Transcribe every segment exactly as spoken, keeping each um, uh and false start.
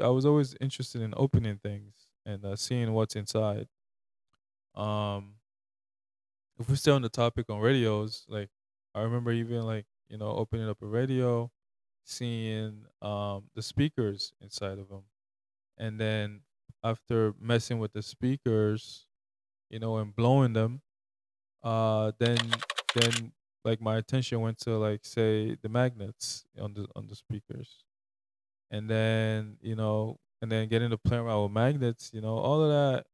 I was always interested in opening things and uh, seeing what's inside. Um, if we're still on the topic on radios, like I remember even like you know opening up a radio, seeing um the speakers inside of them, and then after messing with the speakers, you know, and blowing them, uh, then then like my attention went to like say the magnets on the on the speakers. And then you know, and then getting to play around with magnets, you know, all of that,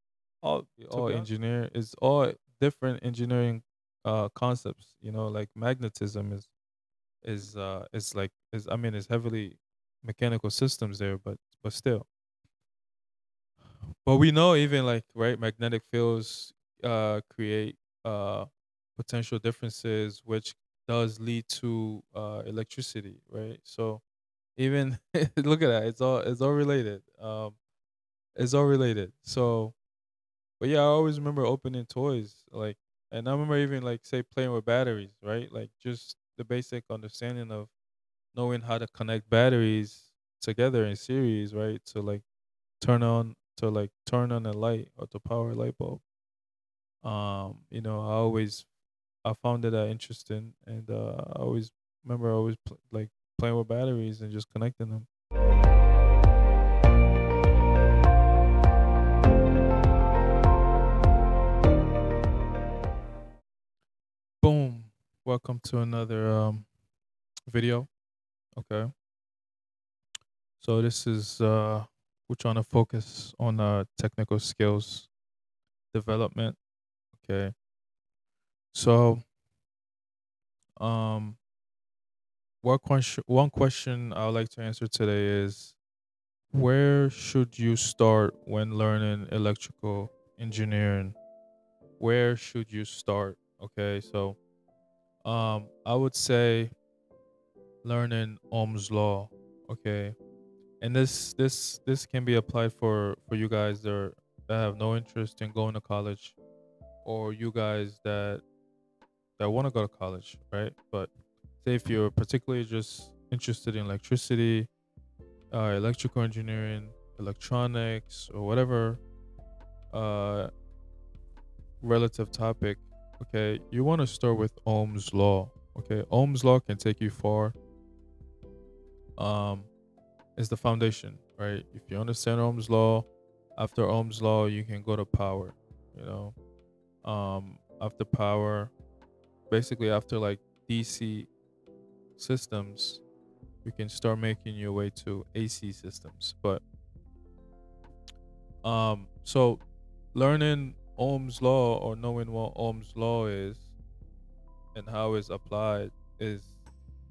all all engineer is all different engineering uh, concepts, you know, like magnetism is is uh is like is I mean it's heavily mechanical systems there, but but still. But we know even like right magnetic fields uh create uh potential differences, which does lead to uh electricity, right? So. Even look at that. It's all it's all related. Um, it's all related. So, but yeah, I always remember opening toys, like, and I remember even like say playing with batteries, right? Like just the basic understanding of knowing how to connect batteries together in series, right? To like turn on to like turn on a light or to power a light bulb. Um, you know, I always I found it uh, interesting, and uh, I always remember I always pl- like. playing with batteries and just connecting them. Boom. Welcome to another um, video. Okay. So this is, uh, we're trying to focus on uh, technical skills development. Okay. So, um, One question, one question I would like to answer today is, where should you start when learning electrical engineering? Where should you start? Okay, so um, I would say learning Ohm's law. Okay, and this this this can be applied for for you guys that, are, that have no interest in going to college, or you guys that that want to go to college, right? But if you're particularly just interested in electricity, uh, electrical engineering, electronics, or whatever uh, relative topic, okay, you want to start with Ohm's law. Okay, Ohm's law can take you far. Um, it's the foundation, right? If you understand Ohm's law, after Ohm's law, you can go to power. You know, um, after power, basically after like D C systems, you can start making your way to A C systems. But um so learning Ohm's law, or knowing what Ohm's law is and how it's applied, is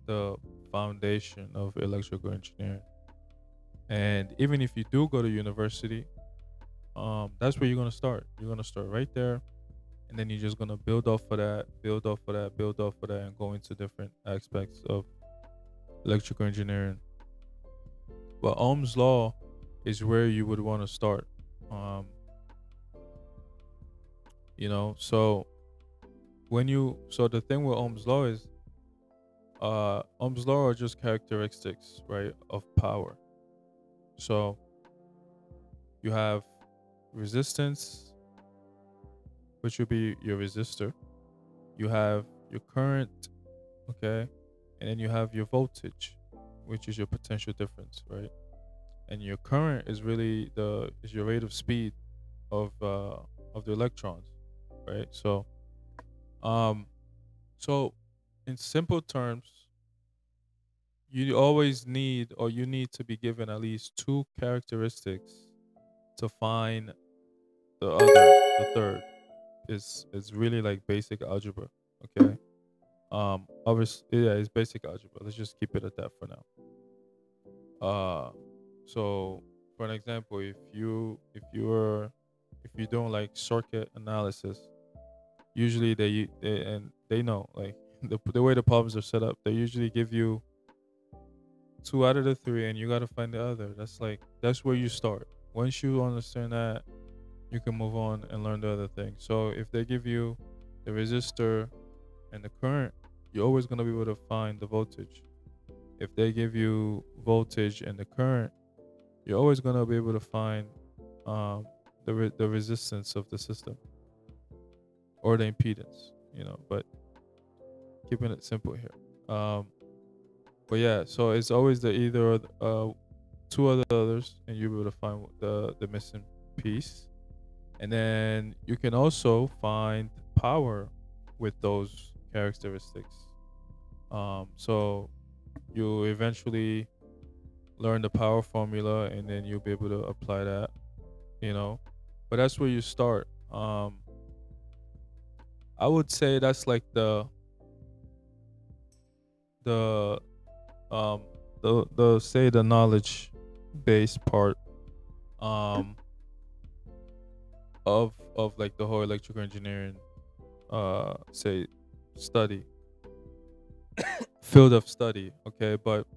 the foundation of electrical engineering. And even if you do go to university, um that's where you're going to start. You're going to start right there. And then you're just going to build off of that, build off of that, build off of that, and go into different aspects of electrical engineering. But Ohm's law is where you would want to start. Um, you know, so when you, so the thing with Ohm's law is, uh, Ohm's law are just characteristics, right, of power. So you have resistance, which will be your resistor. You have your current, okay, and then you have your voltage, which is your potential difference, right? And your current is really the is your rate of speed of uh, of the electrons, right? So, um, so in simple terms, you always need, or you need to be given at least two characteristics to find the other, the third. It's it's really like basic algebra, okay? Um, obviously, yeah, it's basic algebra. Let's just keep it at that for now. Uh, so for an example, if you if you are if you don't like circuit analysis, usually they, they and they know like the the way the problems are set up, they usually give you two out of the three, and you got to find the other. That's like that's where you start. Once you understand that, you can move on and learn the other thing. So if they give you the resistor and the current, you're always going to be able to find the voltage. If they give you voltage and the current, you're always going to be able to find um, the, re the resistance of the system or the impedance, you know, but keeping it simple here. Um, but yeah, so it's always the either or the, uh, two other others, and you'll be able to find the, the missing piece. And then you can also find power with those characteristics. Um, so you eventually learn the power formula, and then you'll be able to apply that, you know, but that's where you start. Um, I would say that's like the, the, um, the, the, say the knowledge based part, um, of, of like the whole electrical engineering, uh, say study field of study. Okay. But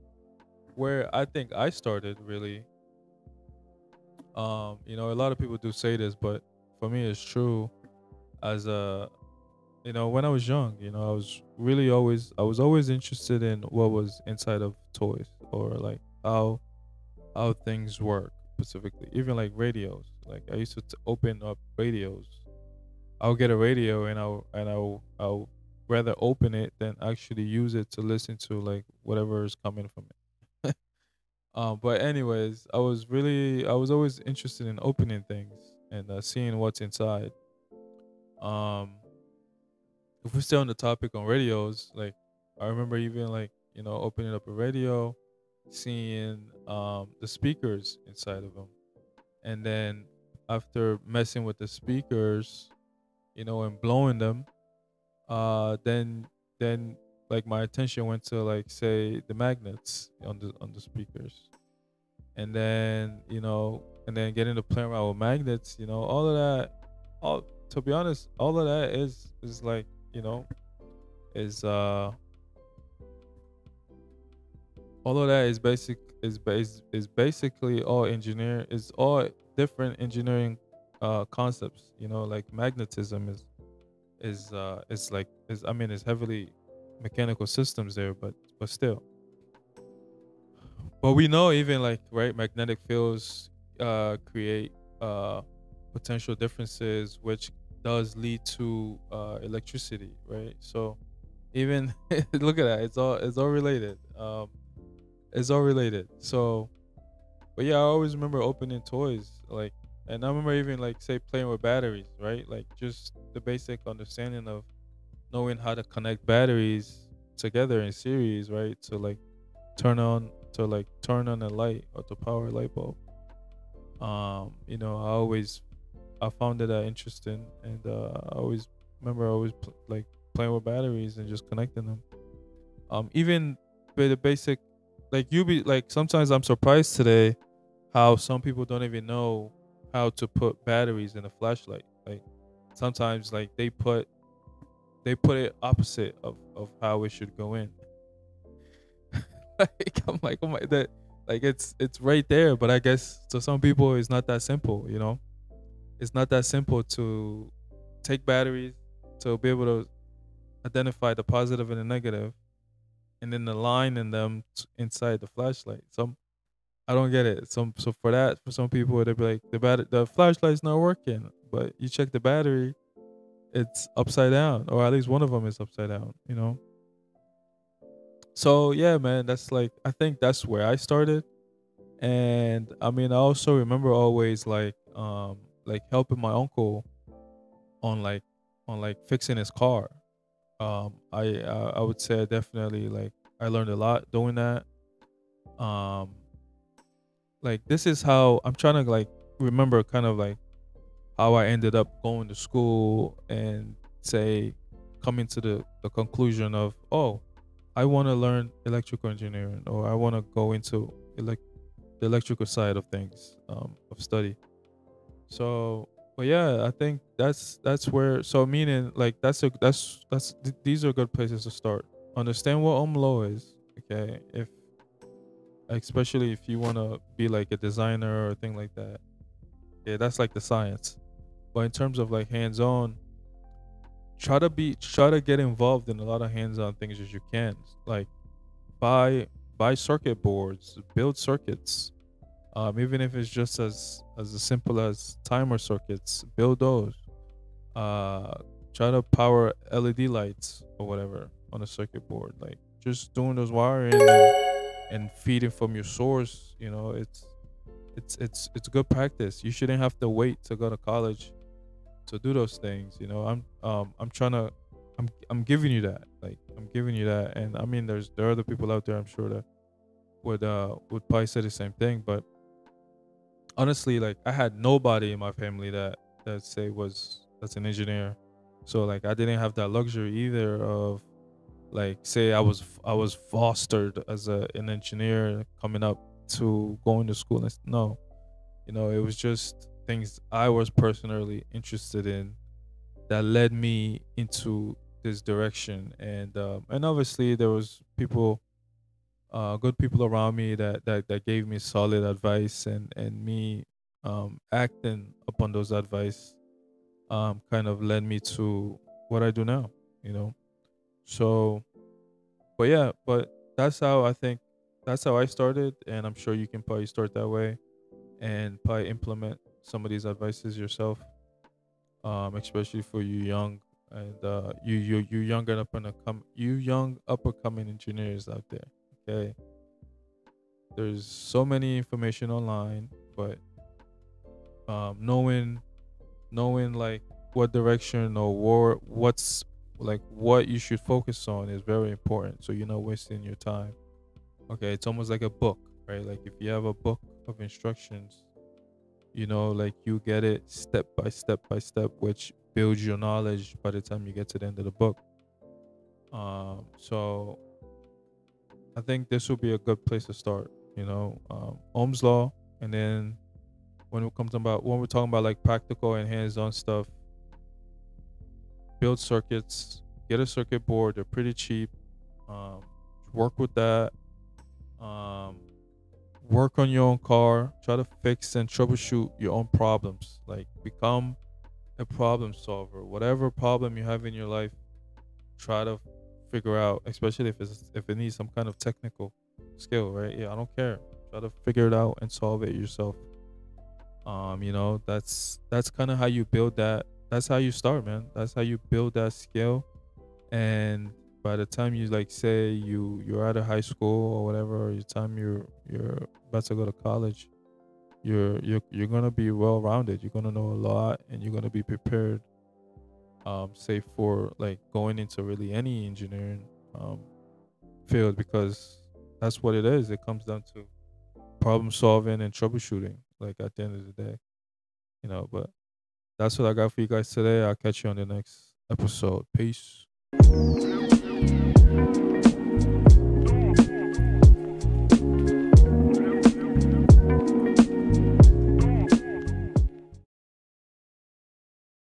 where I think I started really, um, you know, a lot of people do say this, but for me it's true. As a, you know, when I was young, you know, I was really always, I was always interested in what was inside of toys, or like how, how things work specifically, even like radios. Like I used to t open up radios. I'll get a radio and I'll, and I'll, I'll rather open it than actually use it to listen to like whatever is coming from it. Um, but anyways, I was really, I was always interested in opening things and uh, seeing what's inside. Um, if we're still on the topic on radios, like I remember even like, you know, opening up a radio, seeing um, the speakers inside of them. And then after messing with the speakers, you know, and blowing them, uh, then, then, like my attention went to like say the magnets on the on the speakers, and then you know, and then getting to play around with magnets, you know, all of that. All to be honest, all of that is is like you know, is uh, all of that is basic is base is basically all engineer is all different engineering uh, concepts. You know, like magnetism is is uh, is like is I mean it's heavily mechanical systems there, but but still, but we know even like right magnetic fields uh create uh potential differences, which does lead to uh electricity, right? So even look at that, it's all it's all related. Um it's all related. So but yeah, I always remember opening toys, like, and I remember even like say playing with batteries, right? Like just the basic understanding of knowing how to connect batteries together in series, right? To like turn on to like turn on a light or to power a light bulb. Um, you know, I always I found it uh, interesting, and uh, I always remember I always pl like playing with batteries and just connecting them. Um, even with the basic, like you be like sometimes I'm surprised today how some people don't even know how to put batteries in a flashlight. Like sometimes like they put They put it opposite of, of how it should go in. Like I'm like, oh my, that like it's it's right there, but I guess to some people it's not that simple, you know. It's not that simple to take batteries, to be able to identify the positive and the negative, and then the line in them inside the flashlight. Some I don't get it. Some so for that for some people they'd be like the bat the flashlight's not working, but you check the battery, it's upside down, or at least one of them is upside down, you know. So yeah, man, that's like I think that's where I started. And I mean, I also remember always like um like helping my uncle on like on like fixing his car. um I I, I would say definitely like I learned a lot doing that. Um like this is how I'm trying to like remember kind of like how I ended up going to school and say coming to the, the conclusion of, oh, I want to learn electrical engineering, or I want to go into elect the electrical side of things, um, of study. So, but yeah, I think that's that's where. So meaning like that's a, that's that's th these are good places to start. Understand what Ohm Law is, okay? If especially if you want to be like a designer or thing like that. Yeah, that's like the science. But in terms of like hands-on, try to be try to get involved in a lot of hands-on things as you can. Like buy buy circuit boards, build circuits, Um, even if it's just as as simple as timer circuits, build those. Uh, try to power L E D lights or whatever on a circuit board. Like just doing those wiring and, and feeding from your source. You know, it's it's it's it's good practice. You shouldn't have to wait to go to college to do those things. You know, I'm um I'm trying to I'm I'm giving you that. Like I'm giving you that. And I mean, there's there are other people out there, I'm sure, that would uh would probably say the same thing, but. Honestly, like I had nobody in my family that that say was that's an engineer, so like I didn't have that luxury either of like say I was I was fostered as a an engineer coming up to going to school. And no, you know, it was just things I was personally interested in that led me into this direction, and um, and obviously there was people. Uh, good people around me that, that, that gave me solid advice, and, and me um, acting upon those advice um, kind of led me to what I do now, you know? So, but yeah, but that's how I think, that's how I started. And I'm sure you can probably start that way and probably implement some of these advices yourself, um, especially for you young and uh, you, you, you younger up and come, you young up and coming engineers out there. Okay, there's so many information online, but um, knowing, knowing like what direction or war, what's like what you should focus on is very important. So you're not wasting your time. Okay, it's almost like a book, right? Like if you have a book of instructions, you know, like you get it step by step by step, which builds your knowledge by the time you get to the end of the book. Um, so. I think this will be a good place to start, you know, um, Ohm's law. And then when it comes about, when we're talking about like practical and hands-on stuff, build circuits, get a circuit board. They're pretty cheap. Um, work with that. Um, work on your own car. Try to fix and troubleshoot your own problems. Like become a problem solver. Whatever problem you have in your life, try to figure out, especially if it's if it needs some kind of technical skill, right? Yeah, I don't care. Try to figure it out and solve it yourself. Um, you know, that's that's kind of how you build that. That's how you start, man. That's how you build that skill. And by the time you like say you you're out of high school or whatever, or your time you're you're about to go to college, you're you're you're gonna be well rounded. You're gonna know a lot, and you're gonna be prepared. Um, say for like going into really any engineering um, field, because that's what it is. It comes down to problem solving and troubleshooting, like at the end of the day, you know. But that's what I got for you guys today. I'll catch you on the next episode. Peace.